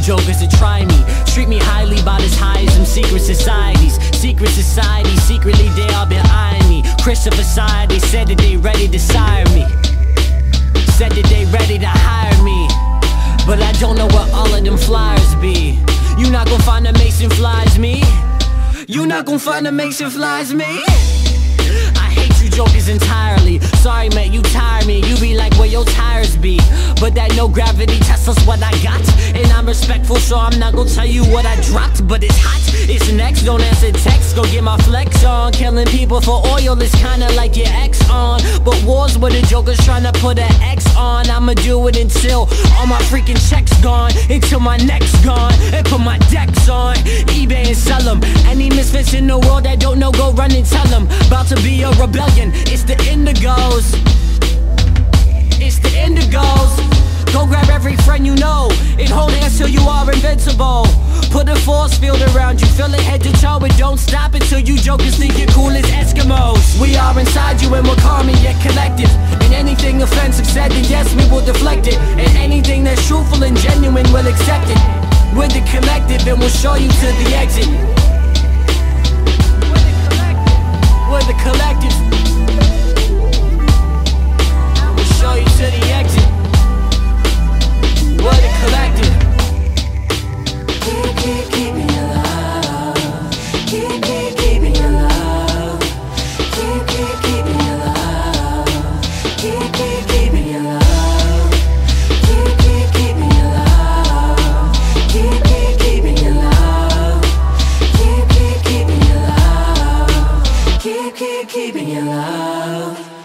you jokers that try me. Treat me highly about as high as them secret societies. Secret societies, secretly they are behind me. Christopher Side, they said that they ready to sire me. Said that they ready to hire me. But I don't know where all of them flyers be. You not gon' find a Mason flies me. You not gon' find a Mason flies me. Jokers entirely. Sorry man, you tire me. You be like where your tires be. But that no gravity Tesla's what I got. And I'm respectful, so I'm not gonna tell you what I dropped. But it's hot, it's next, don't answer text. Go get my flex on. Killing people for oil is kinda like your ex on. But wars where the jokers tryna put an X on. I'ma do it until all my freaking checks gone. Until my neck's gone. And put my decks on eBay and sell them. Any misfits in the world that don't know, go run and tell them. About to be a rebellion. It's the indigos. It's the indigos. Go grab every friend you know and hold hands till you are invincible. Put a force field around you, fill it head to toe, and don't stop until you jokers think you're cool as Eskimos. We are inside you and we're calm and yet collective. And anything offensive said, then yes, we will deflect it. And anything that's truthful and genuine, we'll accept it. We're the collective and we'll show you to the exit. We're the collective. Keeping your love.